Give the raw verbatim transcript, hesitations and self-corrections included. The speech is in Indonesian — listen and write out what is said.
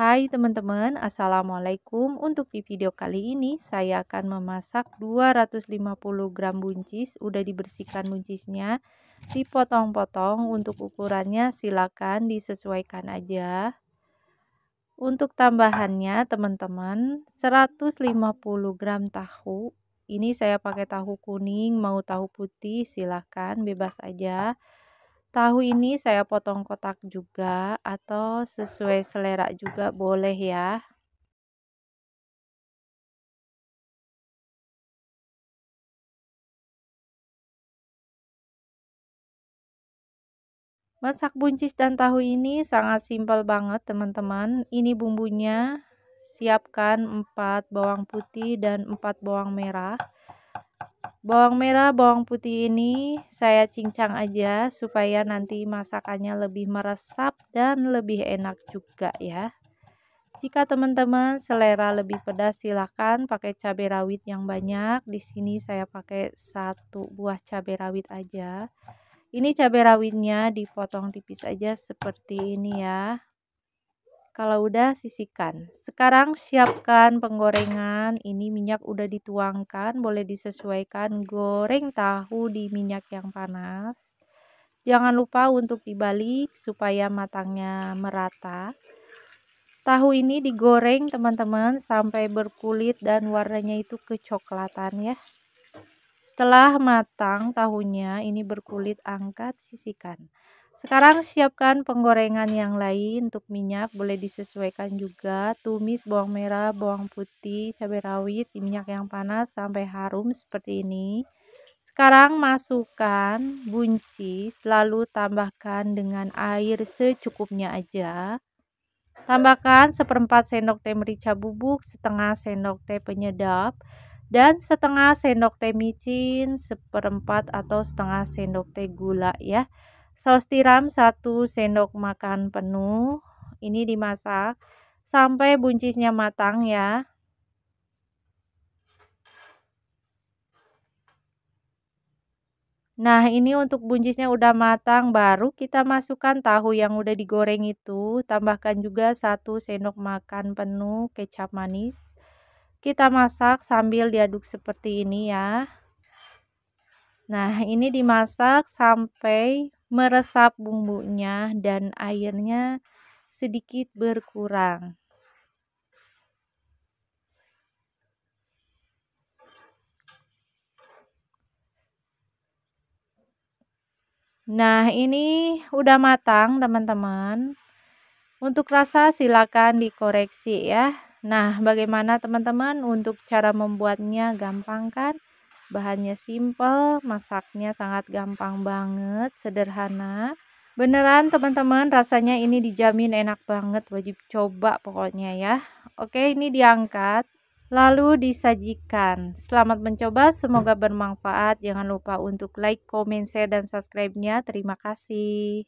Hai teman-teman, Assalamualaikum. Untuk di video kali ini saya akan memasak dua ratus lima puluh gram buncis. Udah dibersihkan buncisnya, dipotong-potong. Untuk ukurannya silakan disesuaikan aja. Untuk tambahannya teman-teman, seratus lima puluh gram tahu. Ini saya pakai tahu kuning, mau tahu putih silakan, bebas aja. Tahu ini saya potong kotak juga, atau sesuai selera juga boleh ya. Masak buncis dan tahu ini sangat simpel banget teman-teman. Ini bumbunya, siapkan empat bawang putih dan empat bawang merah. Bawang merah, bawang putih ini saya cincang aja supaya nanti masakannya lebih meresap dan lebih enak juga ya. Jika teman-teman selera lebih pedas silahkan pakai cabai rawit yang banyak. Di sini saya pakai satu buah cabai rawit aja. Ini cabai rawitnya dipotong tipis aja seperti ini ya. Kalau udah sisihkan. Sekarang siapkan penggorengan. Ini minyak udah dituangkan, boleh disesuaikan. Goreng tahu di minyak yang panas. Jangan lupa untuk dibalik supaya matangnya merata. Tahu ini digoreng teman-teman sampai berkulit dan warnanya itu kecoklatan ya. Setelah matang tahunya ini berkulit, angkat, sisihkan. Sekarang siapkan penggorengan yang lain. Untuk minyak boleh disesuaikan juga. Tumis bawang merah, bawang putih, cabai rawit di minyak yang panas sampai harum seperti ini. Sekarang masukkan buncis, lalu tambahkan dengan air secukupnya aja. Tambahkan seperempat sendok teh merica bubuk, setengah sendok teh penyedap, dan setengah sendok teh micin, seperempat atau setengah sendok teh gula ya. Saus tiram satu sendok makan penuh. Ini dimasak sampai buncisnya matang ya. Nah, ini untuk buncisnya udah matang, baru kita masukkan tahu yang udah digoreng itu. Tambahkan juga satu sendok makan penuh kecap manis. Kita masak sambil diaduk seperti ini ya. Nah, ini dimasak sampai meresap bumbunya dan airnya sedikit berkurang. Nah, ini udah matang teman-teman. Untuk rasa silakan dikoreksi ya. Nah, bagaimana teman-teman untuk cara membuatnya? Gampang kan? Bahannya simple, masaknya sangat gampang banget, sederhana. Beneran teman-teman, rasanya ini dijamin enak banget, wajib coba pokoknya ya. Oke, ini diangkat, lalu disajikan. Selamat mencoba, semoga bermanfaat. Jangan lupa untuk like, comment, share, dan subscribe-nya. Terima kasih.